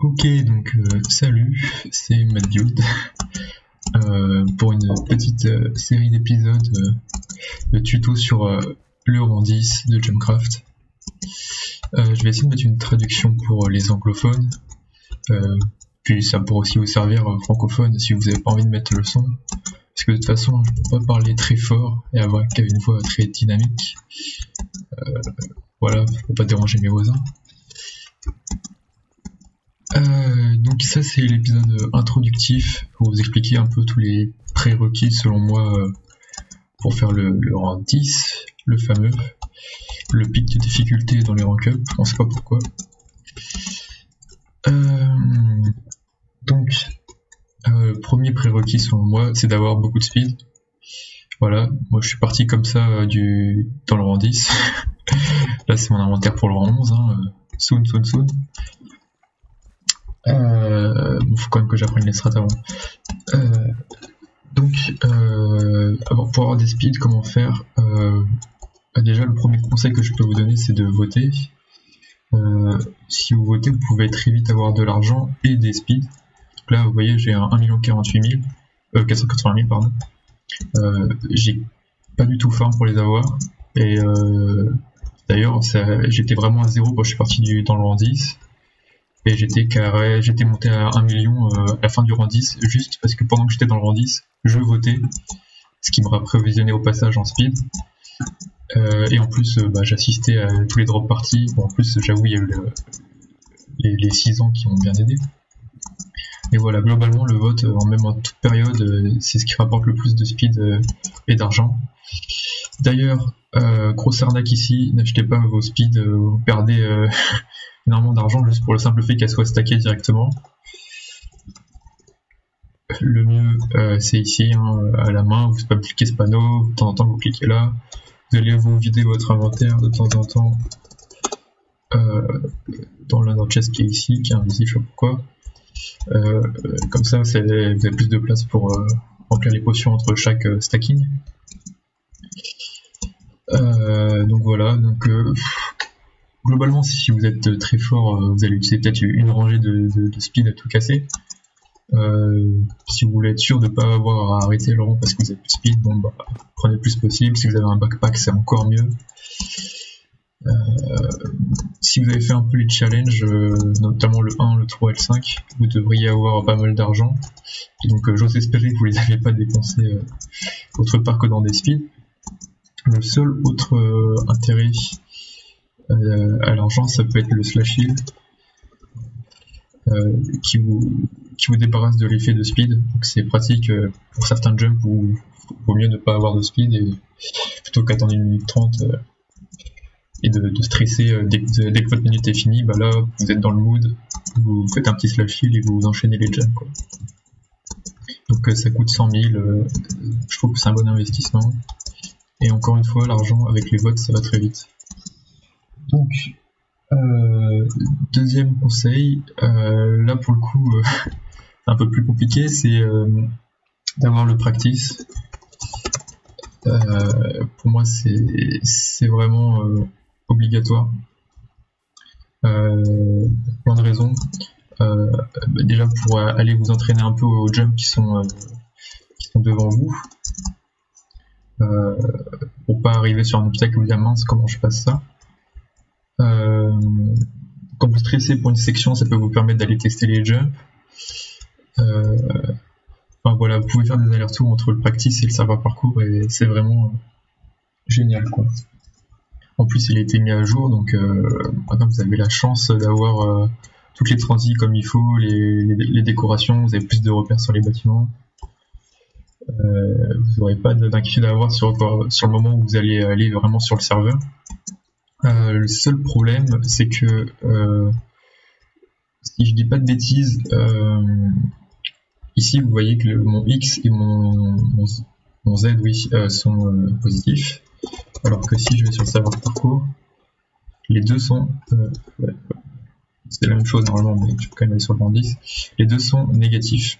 Ok, donc salut, c'est MaDude pour une petite série d'épisodes de tuto sur le rendu de JumpCraft. Je vais essayer de mettre une traduction pour les anglophones, puis ça pourra aussi vous servir francophone si vous n'avez pas envie de mettre le son, parce que de toute façon je ne peux pas parler très fort et avoir une voix très dynamique. Voilà, pour pas déranger mes voisins. Donc ça c'est l'épisode introductif pour vous expliquer un peu tous les prérequis selon moi pour faire le rang 10, le fameux, le pic de difficulté dans les rank up, on sait pas pourquoi. Donc premier prérequis selon moi c'est d'avoir beaucoup de speed. Voilà, moi je suis parti comme ça dans le rang 10. Là c'est mon inventaire pour le rang 11, hein. Soon. Bon, faut quand même que j'apprenne les strats avant. Pour avoir des speeds, comment faire? Déjà, le premier conseil que je peux vous donner, c'est de voter. Si vous votez, vous pouvez très vite avoir de l'argent et des speeds. Donc là, vous voyez, j'ai 1 480 000, pardon. J'ai pas du tout faim pour les avoir. Et d'ailleurs, j'étais vraiment à 0 quand je suis parti dans le rang 10. Et j'étais monté à 1 million à la fin du rang 10, juste parce que pendant que j'étais dans le rang 10, je votais, ce qui m'a provisionné au passage en speed. Et en plus, j'assistais à tous les drop parties. Bon, en plus, j'avoue, il y a eu les 6 ans qui m'ont bien aidé. Et voilà, globalement, le vote, même en toute période, c'est ce qui rapporte le plus de speed et d'argent. D'ailleurs, grosse arnaque ici, n'achetez pas vos speeds, vous perdez... énormément d'argent juste pour le simple fait qu'elle soit stackée directement. Le mieux c'est ici, hein, à la main, vous ne cliquez ce panneau, de temps en temps vous cliquez là, vous allez vous vider votre inventaire de temps en temps dans l'un chest qui est ici, qui est invisible, je sais pas pourquoi. Comme ça vous avez plus de place pour remplir les potions entre chaque stacking. Donc voilà, globalement, si vous êtes très fort, vous allez utiliser peut-être une rangée de speed à tout casser. Si vous voulez être sûr de ne pas avoir à arrêter le rang parce que vous avez plus de speed, prenez le plus possible. Si vous avez un backpack, c'est encore mieux. Si vous avez fait un peu les challenges, notamment le 1, le 3 et le 5, vous devriez avoir pas mal d'argent. Donc j'ose espérer que vous ne les avez pas dépensés autre part que dans des speeds. Le seul autre intérêt... à l'argent, ça peut être le slash heal qui vous débarrasse de l'effet de speed. Donc c'est pratique pour certains jumps où il vaut mieux ne pas avoir de speed et plutôt qu'attendre 1 minute 30 et de stresser dès que votre minute est finie. Là vous êtes dans le mood, vous faites un petit slash heal et vous enchaînez les jumps, quoi. Donc ça coûte 100 000, je trouve que c'est un bon investissement et encore une fois l'argent avec les votes ça va très vite. Donc, deuxième conseil, là pour le coup, un peu plus compliqué, c'est d'avoir le practice. Pour moi, c'est vraiment obligatoire. Plein de raisons. Déjà pour aller vous entraîner un peu aux jumps qui sont devant vous. Pour pas arriver sur un obstacle où vous dites mince, comment je passe ça? Quand vous stressez pour une section, ça peut vous permettre d'aller tester les jumps. Voilà, vous pouvez faire des allers-retours entre le practice et le serveur parcours et c'est vraiment génial, quoi. En plus il a été mis à jour, donc maintenant vous avez la chance d'avoir toutes les transits comme il faut, les décorations, vous avez plus de repères sur les bâtiments. Vous n'aurez pas d'inquiétude à avoir sur le moment où vous allez aller vraiment sur le serveur. Le seul problème, c'est que, si je dis pas de bêtises, ici vous voyez que mon X et mon Z sont positifs, alors que si je vais sur le serveur parcours, les deux sont, c'est la même chose normalement, mais je peux quand même aller sur le rang 10, les deux sont négatifs.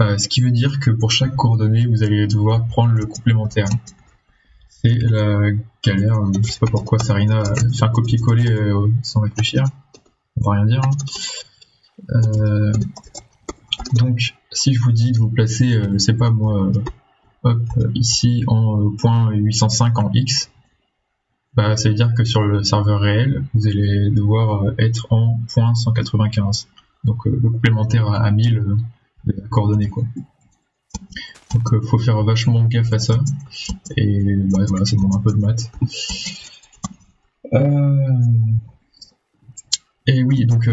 Ce qui veut dire que pour chaque coordonnée, vous allez devoir prendre le complémentaire. Et la galère, je sais pas pourquoi Sarina fait un copier-coller sans réfléchir, on va rien dire. Donc si je vous dis de vous placer, je sais pas moi, hop, ici en point 805 en X, bah, ça veut dire que sur le serveur réel, vous allez devoir être en point 195. Donc le complémentaire à 1000 de la coordonnée, quoi. Donc faut faire vachement gaffe à ça. Et bah, voilà, ça demande un peu de maths. Et oui, donc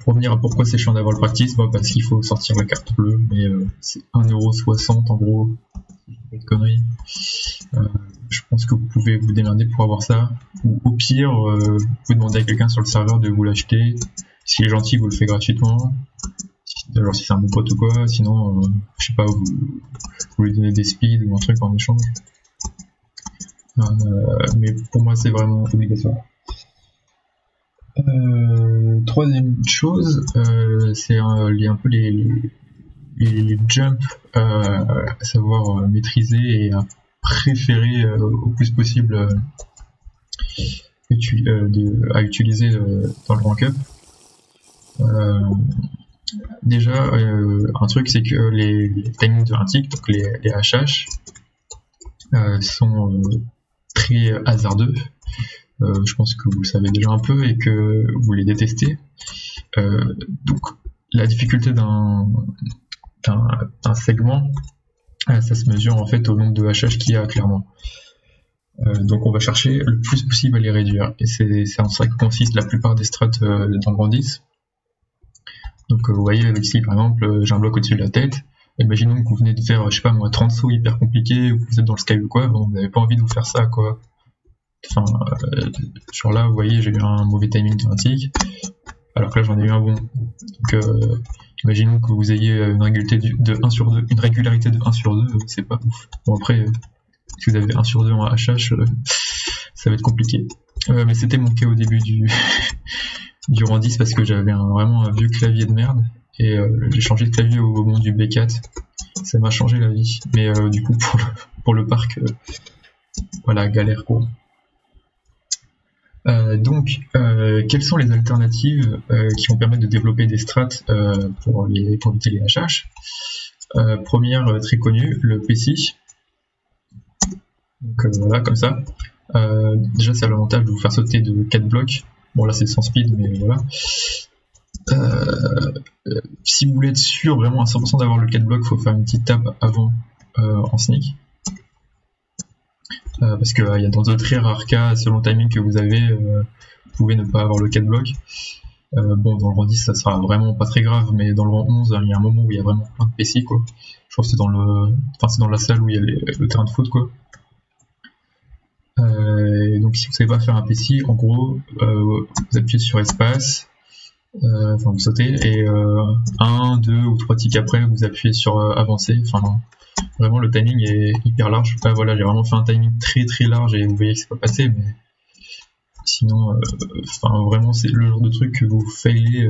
pour revenir à pourquoi c'est chiant d'avoir le practice, bah, parce qu'il faut sortir la carte bleue, mais c'est 1,60€ en gros, pas de conneries. Je pense que vous pouvez vous démerder pour avoir ça, ou au pire, vous demandez à quelqu'un sur le serveur de vous l'acheter. S'il est gentil, vous le faites gratuitement. Alors si c'est un bon pote ou quoi, sinon, je sais pas, vous lui donnez des speeds ou un truc en échange. Mais pour moi, c'est vraiment obligatoire. Troisième chose, c'est un peu les jumps, à savoir maîtriser et à préférer au plus possible à utiliser dans le rank-up. Déjà, un truc, c'est que les timings de 1 tick, donc les HH, sont très hasardeux. Je pense que vous le savez déjà un peu et que vous les détestez. Donc la difficulté d'un segment, ça se mesure en fait au nombre de HH qu'il y a clairement. Donc on va chercher le plus possible à les réduire. Et c'est en ça que consiste la plupart des strats dans le Grand 10. Donc vous voyez ici par exemple, j'ai un bloc au-dessus de la tête. Imaginons que vous venez de faire, je sais pas moi, 30 sauts hyper compliqués, ou que vous êtes dans le sky ou quoi, bon, vous n'avez pas envie de vous faire ça quoi. Enfin, genre là, vous voyez, j'ai eu un mauvais timing de 1 tick, alors que là, j'en ai eu un bon. Donc, imaginons que vous ayez une régularité de 1 sur 2, c'est pas ouf. Bon, après, si vous avez 1 sur 2 en HH, ça va être compliqué. Mais c'était mon cas au début du rang 10 parce que j'avais vraiment un vieux clavier de merde, et j'ai changé de clavier au moment du B4. Ça m'a changé la vie, mais du coup, pour le parc, voilà, galère quoi. Donc, quelles sont les alternatives qui vont permettre de développer des strats pour éviter les HH? Première, très connue, le PC. Donc voilà, comme ça. Déjà, ça a l'avantage de vous faire sauter de 4 blocs. Bon, là, c'est sans speed, mais voilà. Si vous voulez être sûr vraiment à 100% d'avoir le 4 blocs, il faut faire une petite tape avant en sneak. Parce qu'il y a dans de très rares cas, selon le timing que vous avez, vous pouvez ne pas avoir le 4 blocs. Bon, dans le rang 10, ça sera vraiment pas très grave, mais dans le rang 11, il y a un moment où il y a vraiment plein de PC, quoi. Je pense que c'est dans la salle où il y a le terrain de foot, quoi. Donc, si vous ne savez pas faire un PC, en gros, vous appuyez sur espace, enfin, vous sautez, et 1, 2 ou 3 ticks après, vous appuyez sur avancer, enfin... Vraiment, le timing est hyper large. Ah, voilà, j'ai vraiment fait un timing très très large et vous voyez que c'est pas passé, mais sinon, vraiment, c'est le genre de truc que vous faillez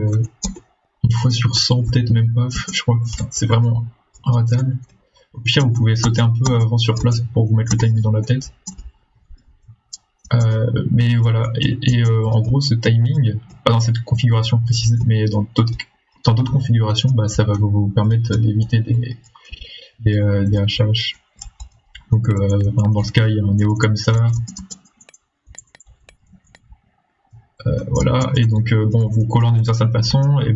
une fois sur 100, peut-être même pas. Je crois que c'est vraiment inratable. Au pire, vous pouvez sauter un peu avant sur place pour vous mettre le timing dans la tête. Mais voilà, en gros, ce timing, pas dans cette configuration précise, mais dans d'autres configurations, bah, ça va vous permettre d'éviter des HH. Donc par exemple dans le sky il y a un néo comme ça, voilà, et donc bon, vous collant d'une certaine façon, et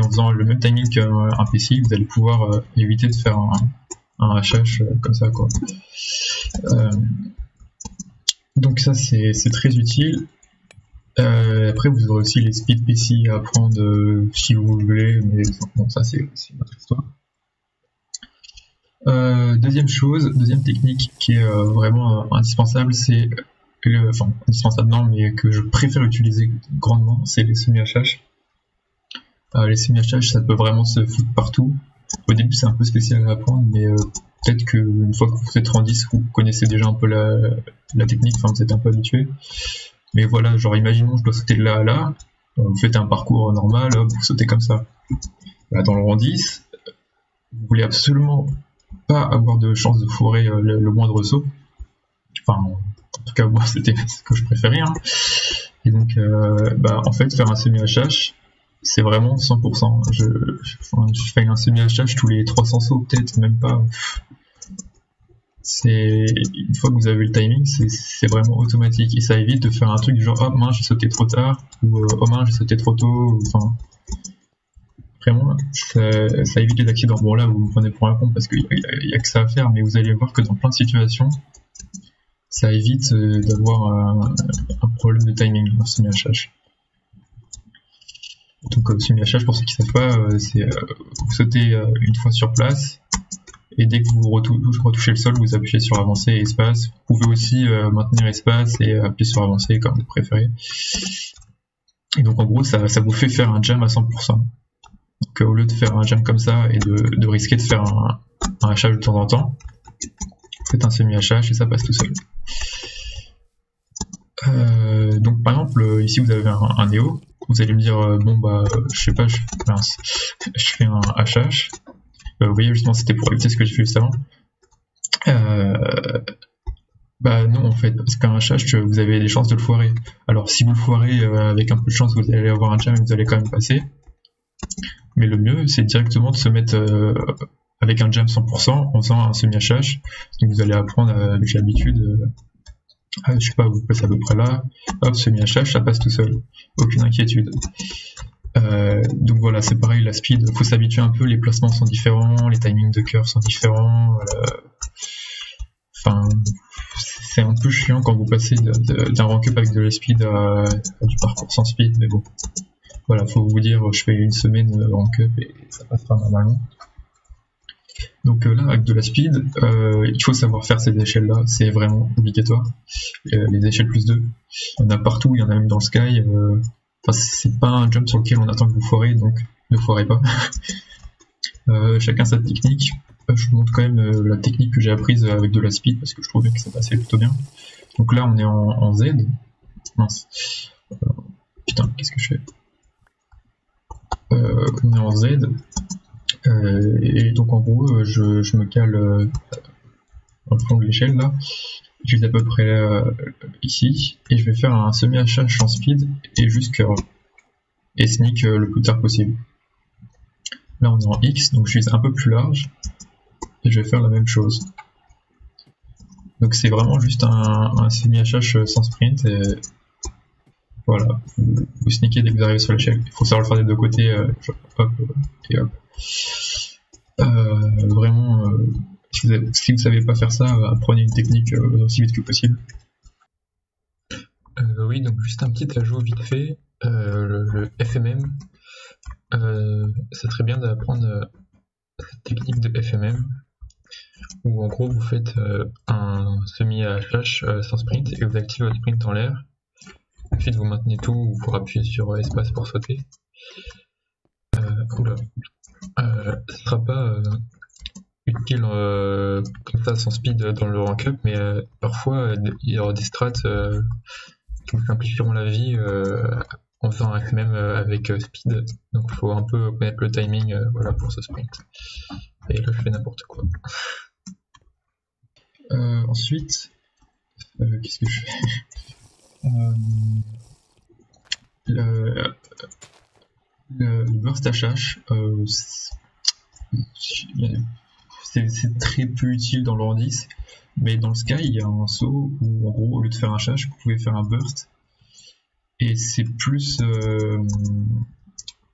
en faisant le même timing qu'un PC, vous allez pouvoir éviter de faire un HH comme ça quoi. Donc ça c'est très utile. Après vous aurez aussi les speed PC à prendre si vous voulez, mais bon, ça c'est une autre histoire. Deuxième technique qui est vraiment indispensable, c'est, enfin indispensable non, mais que je préfère utiliser grandement, c'est les semi-HH. Les semi-HH, ça peut vraiment se foutre partout. Au début c'est un peu spécial à apprendre, mais peut-être qu'une fois que vous êtes en 10, vous connaissez déjà un peu la technique, enfin vous êtes un peu habitué. Mais voilà, genre imaginons je dois sauter de là à là, vous faites un parcours normal, vous sautez comme ça. Là, dans le rang 10, vous voulez absolument pas avoir de chance de foirer le moindre saut, enfin en tout cas moi c'était ce que je préférais hein. Et donc en fait faire un semi HH c'est vraiment 100%. Je fais un semi-hashtag tous les 300 sauts, peut-être, même pas. Une fois que vous avez le timing, c'est vraiment automatique. Et ça évite de faire un truc du genre, oh mince, j'ai sauté trop tard, ou oh mince, j'ai sauté trop tôt, enfin... Vraiment, ça évite les accidents. Bon là, vous me prenez pour un con parce qu'il n'y a que ça à faire, mais vous allez voir que dans plein de situations, ça évite d'avoir un problème de timing dans SemiHH. Donc SemiHH, pour ceux qui ne savent pas, c'est vous sautez une fois sur place, et dès que vous retouchez le sol, vous appuyez sur avancée et espace. Vous pouvez aussi maintenir espace et appuyer sur avancée comme vous préférez. Et donc en gros, ça vous fait faire un jam à 100%. Donc au lieu de faire un jam comme ça et de risquer de faire un hachage de temps en temps, faites un semi-hachage et ça passe tout seul. Donc par exemple, ici vous avez un Neo, vous allez me dire, bon bah je sais pas, je fais un hachage. Vous voyez justement c'était pour éviter ce que j'ai fait juste avant. Bah non en fait, parce qu'un hachage vous avez des chances de le foirer. Alors si vous le foirez avec un peu de chance, vous allez avoir un jam et vous allez quand même passer. Mais le mieux, c'est directement de se mettre avec un jam 100% en faisant un semi-hachage. Donc vous allez apprendre avec l'habitude, je sais pas, vous passez à peu près là, hop, semi-hachage, ça passe tout seul, aucune inquiétude. Donc voilà, c'est pareil, la speed, faut s'habituer un peu, les placements sont différents, les timings de cœur sont différents, enfin, c'est un peu chiant quand vous passez d'un rank-up avec de la speed à du parcours sans speed, mais bon. Voilà, faut vous dire, je fais une semaine en cup et ça passera normalement. Donc là, avec de la speed, il faut savoir faire ces échelles-là, c'est vraiment obligatoire. Les échelles plus 2, il y en a partout, il y en a même dans le sky. C'est pas un jump sur lequel on attend que vous foirez, donc ne foirez pas. Chacun sa technique. Je vous montre quand même la technique que j'ai apprise avec de la speed, parce que je trouvais que ça passait plutôt bien. Donc là, on est en Z. Mince. Putain, qu'est-ce que je fais ? On est en Z, et donc en gros je me cale dans le fond de l'échelle là, je suis à peu près ici, et je vais faire un semi-hachage en speed et juste curve, et sneak le plus tard possible. Là on est en X, donc je suis un peu plus large, et je vais faire la même chose. Donc c'est vraiment juste un semi-hachage sans sprint, et voilà, vous sneakez dès que vous arrivez sur l'échelle. Il faut savoir le faire des deux côtés, hop et hop. Vraiment, si vous savez pas faire ça, apprenez une technique aussi vite que possible. Oui, donc juste un petit ajout vite fait, le FMM. C'est très bien d'apprendre cette technique de FMM, où en gros vous faites un semi-hachage sans sprint et vous activez votre sprint en l'air. Ensuite vous maintenez tout ou vous appuyez sur espace pour sauter. Ce sera pas utile comme ça sans speed dans le rank-up, mais parfois il y aura des strats qui vous simplifieront la vie en faisant un FMM avec speed. Donc il faut un peu connaître le timing voilà, pour ce sprint. Et là je fais n'importe quoi. Ensuite, qu'est-ce que je fais? Le burst HH, c'est très peu utile dans le rank 10, mais dans le sky il y a un saut où en gros au lieu de faire un HH vous pouvez faire un burst, et c'est plus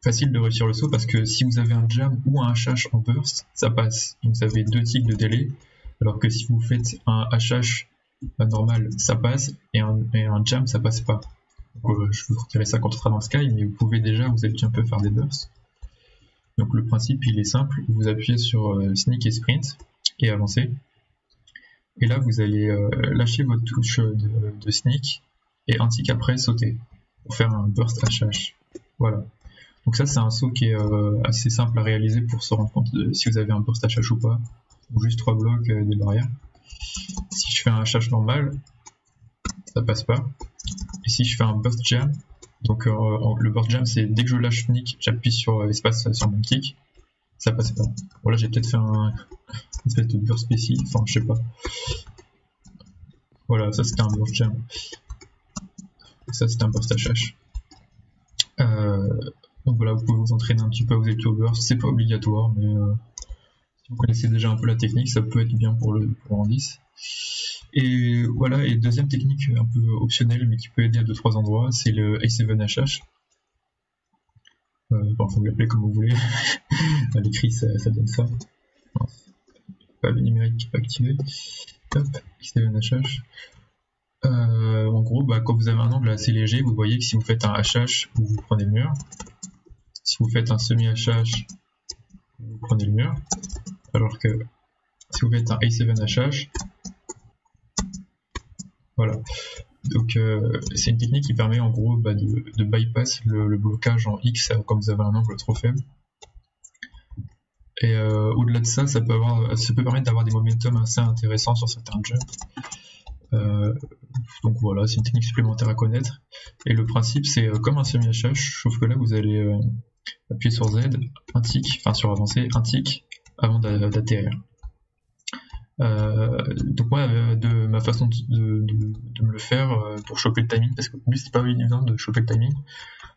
facile de réussir le saut parce que si vous avez un jam ou un HH en burst ça passe, donc vous avez deux ticks de délai, alors que si vous faites un HH normal ça passe et un jam ça passe pas. Donc, je vous retirerai ça quand on sera dans Sky, mais vous pouvez déjà vous habituer un peu à faire des bursts. Donc le principe il est simple, vous appuyez sur sneak et sprint et avancez, et là vous allez lâcher votre touche de sneak et un tick après sauter pour faire un burst HH. Voilà, donc ça c'est un saut qui est assez simple à réaliser pour se rendre compte de si vous avez un burst HH ou pas, ou juste 3 blocs des barrières. Si je fais un HH normal, ça passe pas. Et si je fais un burst jam, donc le burst jam c'est dès que je lâche sneak, j'appuie sur espace sur mon tick, ça passe pas. Bon là j'ai peut-être fait une espèce de burst spécial, enfin je sais pas. Voilà, ça c'était un burst jam. Ça c'était un burst HH. Donc voilà, vous pouvez vous entraîner un petit peu avec Youtuber, c'est pas obligatoire, mais si vous connaissez déjà un peu la technique, ça peut être bien pour le pour indice. Et voilà, et deuxième technique un peu optionnelle, mais qui peut aider à 2-3 endroits, c'est le A7HH. Vous l'appelez comme vous voulez, à l'écrit ça donne ça. Non, pas le numérique activé. Top, A7HH. En gros, quand vous avez un angle assez léger, vous voyez que si vous faites un HH, vous prenez le mur. Si vous faites un semi-HH, vous prenez le mur. Alors que si vous faites un A7HH, voilà. Donc c'est une technique qui permet en gros de bypass le blocage en X quand vous avez un angle trop faible. Et au-delà de ça, ça peut permettre d'avoir des momentum assez intéressants sur certains jumps. Donc voilà, c'est une technique supplémentaire à connaître. Et le principe, c'est comme un semi-HH, sauf que là vous allez appuyer sur Z, un tic, enfin sur avancer, un tic avant d'atterrir. Donc moi, de ma façon de me le faire pour choper le timing, parce que c'est pas évident de choper le timing,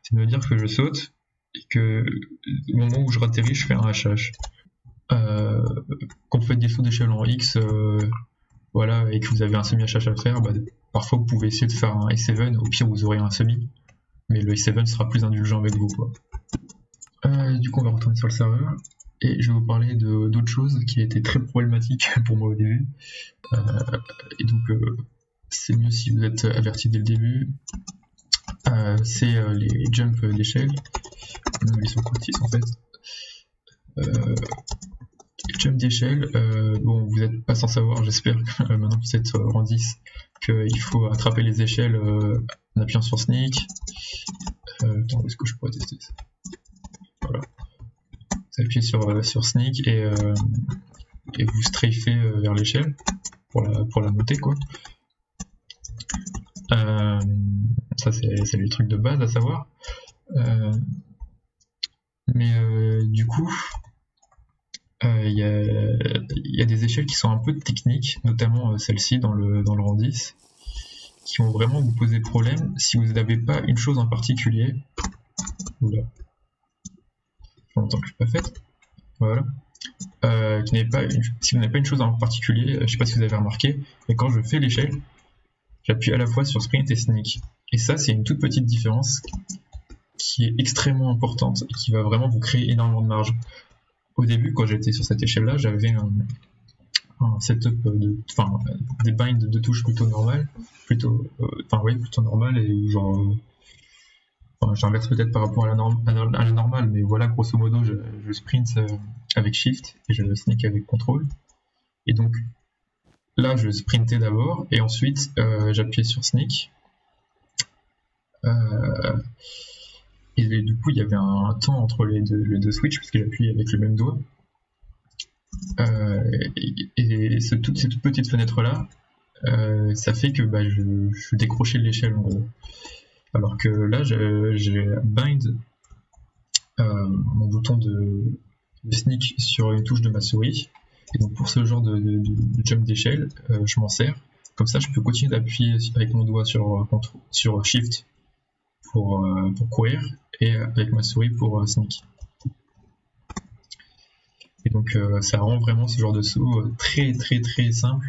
c'est de me dire que je saute et que au moment où je ratterris, je fais un HH. Quand vous faites des sauts d'échelle en X, voilà, et que vous avez un semi-HH à faire, parfois vous pouvez essayer de faire un A7, au pire vous aurez un semi, mais le A7 sera plus indulgent avec vous, quoi. Du coup on va retourner sur le serveur, et je vais vous parler d'autres choses qui a été très problématique pour moi au début, et donc c'est mieux si vous êtes averti dès le début, c'est les jumps d'échelle, ils sont courtis en fait. Jump d'échelle, vous n'êtes pas sans savoir, j'espère, maintenant que vous êtes en 10, qu'il faut attraper les échelles en appuyant sur sneak. Attends, est-ce que je pourrais tester ça? Voilà. Vous appuyez sur sneak et vous strafez vers l'échelle pour la monter, quoi. Ça, c'est le truc de base à savoir. Mais du coup... Il y a des échelles qui sont un peu techniques, notamment celle-ci dans le rang 10, qui vont vraiment vous poser problème si vous n'avez pas une chose en particulier. Oula, ça fait longtemps que je ne l'ai pas faite. Voilà. Si vous n'avez pas une chose en particulier, je ne sais pas si vous avez remarqué, mais quand je fais l'échelle, j'appuie à la fois sur sprint et sneak. Et ça, c'est une toute petite différence qui est extrêmement importante et qui va vraiment vous créer énormément de marge. Au début, quand j'étais sur cette échelle-là, j'avais un setup des binds de touches plutôt normal, plutôt normal, et genre, j'inverse peut-être par rapport à la normale, mais voilà, grosso modo, je sprint avec Shift et je sneak avec Control. Et donc là, je sprintais d'abord et ensuite j'appuyais sur sneak. Et du coup, il y avait un temps entre les deux switches, parce que j'appuie avec le même doigt. Et ces toutes petites fenêtres-là, ça fait que je suis décroché de l'échelle, en gros. Alors que là, j'ai bind mon bouton de sneak sur une touche de ma souris. Et donc pour ce genre de jump d'échelle, je m'en sers. Comme ça, je peux continuer d'appuyer avec mon doigt sur Shift pour courir, et avec ma souris pour sneak. Et donc ça rend vraiment ce genre de saut très très très simple,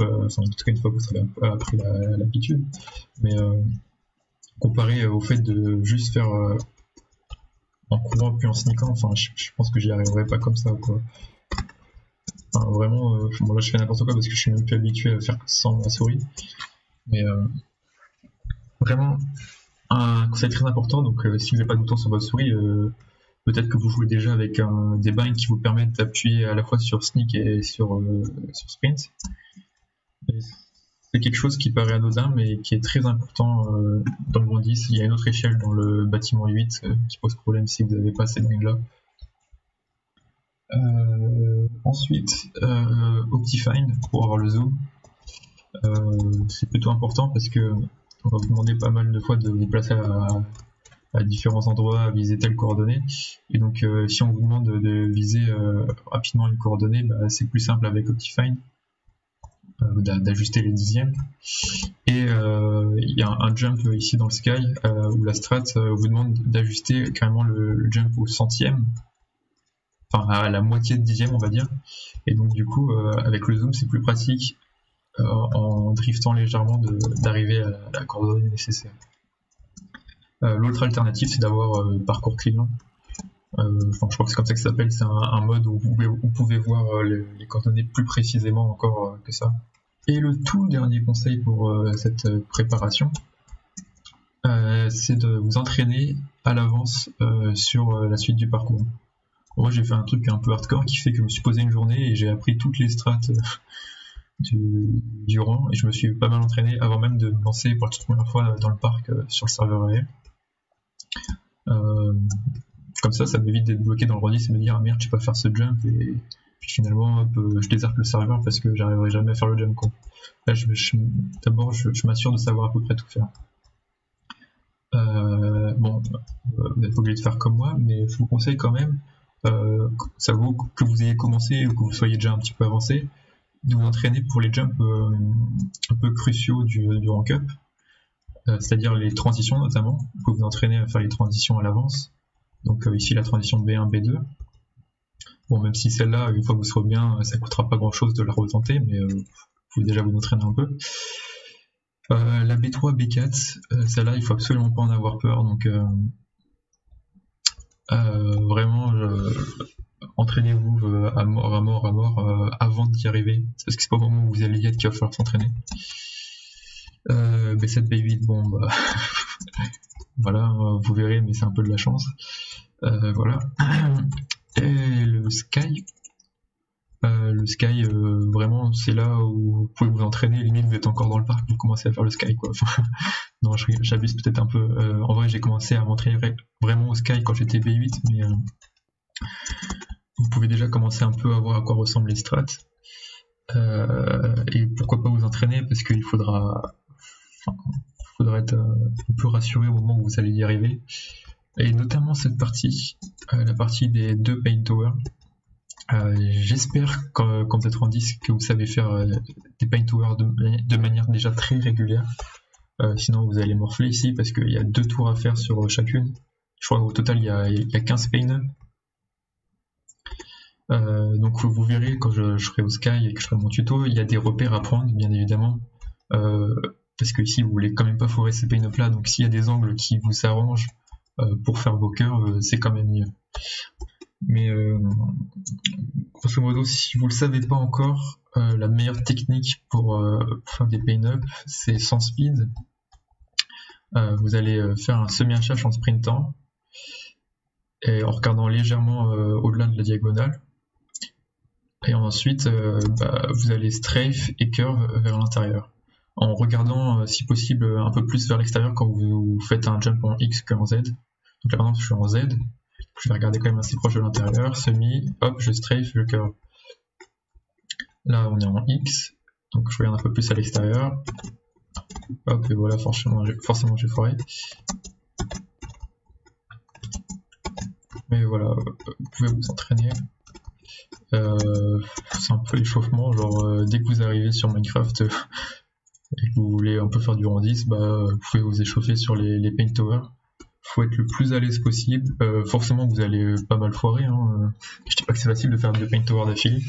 en tout cas une fois que vous avez appris l'habitude, mais comparé au fait de juste faire en courant puis en sneakant, je pense que j'y arriverai pas comme ça, quoi. Vraiment, bon là je fais n'importe quoi parce que je suis même plus habitué à faire sans ma souris, mais vraiment un conseil très important, donc si vous n'avez pas de bouton sur votre souris, peut-être que vous jouez déjà avec des binds qui vous permettent d'appuyer à la fois sur sneak et sur sprint. C'est quelque chose qui paraît anodin mais qui est très important dans le rang 10. Il y a une autre échelle dans le bâtiment 8 qui pose problème si vous n'avez pas cette ligne là. Ensuite, Optifine pour avoir le zoom. C'est plutôt important parce que on va vous demander pas mal de fois de vous déplacer à différents endroits, à viser telle coordonnée. Et donc si on vous demande de viser rapidement une coordonnée, c'est plus simple avec Optifine d'ajuster les dixièmes. Et ajuster, il y a un jump ici dans le sky où la strat vous demande d'ajuster carrément le jump au centième, enfin à la moitié de dixième on va dire, et donc du coup avec le zoom c'est plus pratique en driftant légèrement d'arriver à la coordonnée nécessaire. L'autre alternative c'est d'avoir parcours client, enfin, je crois que c'est comme ça que ça s'appelle, c'est un mode où vous pouvez voir les coordonnées plus précisément encore que ça. Et le tout dernier conseil pour cette préparation, c'est de vous entraîner à l'avance sur la suite du parcours. Moi j'ai fait un truc un peu hardcore qui fait que je me suis posé une journée et j'ai appris toutes les strates du rang, et je me suis pas mal entraîné avant même de me lancer pour la toute première fois dans le parc sur le serveur réel. Comme ça, ça m'évite d'être bloqué dans le rodis et me dire ah merde, je sais pas faire ce jump, et puis finalement hop, je déserte le serveur parce que j'arriverai jamais à faire le jump con. Là, d'abord, je m'assure de savoir à peu près tout faire. Bon, vous n'êtes pas obligé de faire comme moi, mais je vous conseille quand même, ça vaut que vous ayez commencé ou que vous soyez déjà un petit peu avancé, de vous entraîner pour les jumps un peu cruciaux du rank up, c'est-à-dire les transitions notamment. Vous pouvez vous entraîner à faire les transitions à l'avance. Donc ici la transition B1, B2. Bon, même si celle-là, une fois que vous serez bien, ça ne coûtera pas grand-chose de la retenter, mais vous pouvez déjà vous entraîner un peu. La B3, B4, celle-là, il ne faut absolument pas en avoir peur. Donc vraiment, entraînez-vous à mort avant d'y arriver. Parce que c'est pas au moment où vous allez y être qu'il va falloir s'entraîner. B7, B8, bon bah... Voilà, vous verrez, mais c'est un peu de la chance. Voilà. Et le Sky. Le Sky, vraiment, c'est là où vous pouvez vous entraîner. Limite, vous êtes encore dans le parc, vous commencez à faire le Sky, quoi. Enfin, non, j'abuse peut-être un peu. En vrai, j'ai commencé à m'entraîner vraiment au Sky quand j'étais B8, mais vous pouvez déjà commencer un peu à voir à quoi ressemblent les strats. Et pourquoi pas vous entraîner, parce qu'il faudra... Enfin, il faudra être un peu rassuré au moment où vous allez y arriver. Et notamment cette partie, la partie des deux paint towers. J'espère quand vous êtes en 10 que vous savez faire des paint towers de manière déjà très régulière. Sinon vous allez morfler ici parce qu'il y a 2 tours à faire sur chacune. Je crois qu'au total il y a 15 paint. Donc vous verrez quand je serai au Sky et que je ferai mon tuto, il y a des repères à prendre bien évidemment. Parce que ici vous voulez quand même pas foirer ces pain-up là, donc s'il y a des angles qui vous arrangent pour faire vos curves, c'est quand même mieux. Mais grosso modo, si vous le savez pas encore, la meilleure technique pour faire des pain-up, c'est sans speed. Vous allez faire un semi-achache en sprintant, et en regardant légèrement au-delà de la diagonale. Et ensuite, vous allez strafe et curve vers l'intérieur, en regardant si possible un peu plus vers l'extérieur quand vous faites un jump en X qu'en Z. Donc là par exemple je suis en Z, je vais regarder quand même assez proche de l'intérieur, semi, hop, je strafe, je curve. Là on est en X, donc je regarde un peu plus à l'extérieur, hop, et voilà, forcément j'ai foiré. Mais voilà, vous pouvez vous entraîner. C'est un peu l'échauffement, genre dès que vous arrivez sur Minecraft, et que vous voulez un peu faire du rang 10, vous pouvez vous échauffer sur les paint towers. Faut être le plus à l'aise possible. Forcément vous allez pas mal foirer, hein. Je dis pas que c'est facile de faire deux paint towers d'affilée.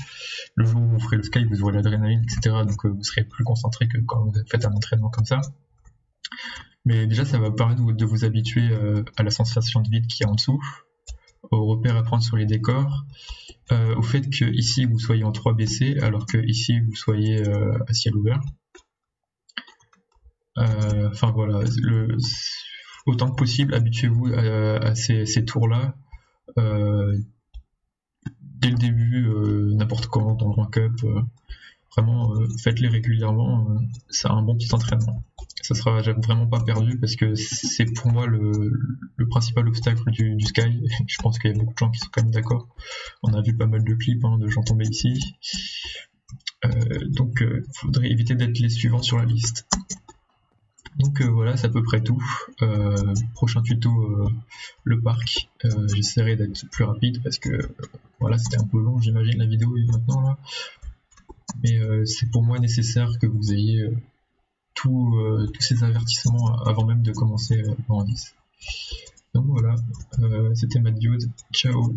Le jour où vous ferez le sky, vous aurez l'adrénaline, etc. Donc vous serez plus concentré que quand vous faites un entraînement comme ça. Mais déjà ça va permettre de vous habituer à la sensation de vide qu'il y a en dessous, aux repères à prendre sur les décors, au fait que ici vous soyez en 3BC alors que ici vous soyez à ciel ouvert. Enfin voilà, autant que possible, habituez-vous à ces tours-là dès le début, n'importe quand, dans le rank-up. Vraiment, faites-les régulièrement, c'est un bon petit entraînement. Ça sera vraiment pas perdu parce que c'est pour moi le principal obstacle du Sky. Je pense qu'il y a beaucoup de gens qui sont quand même d'accord. On a vu pas mal de clips hein, de gens tomber ici. Donc, faudrait éviter d'être les suivants sur la liste. Donc voilà, c'est à peu près tout. Prochain tuto, le parc. J'essaierai d'être plus rapide parce que voilà, c'était un peu long, j'imagine, la vidéo est maintenant là. Mais c'est pour moi nécessaire que vous ayez tous ces avertissements avant même de commencer le 10. Donc voilà, c'était MaDude. Ciao.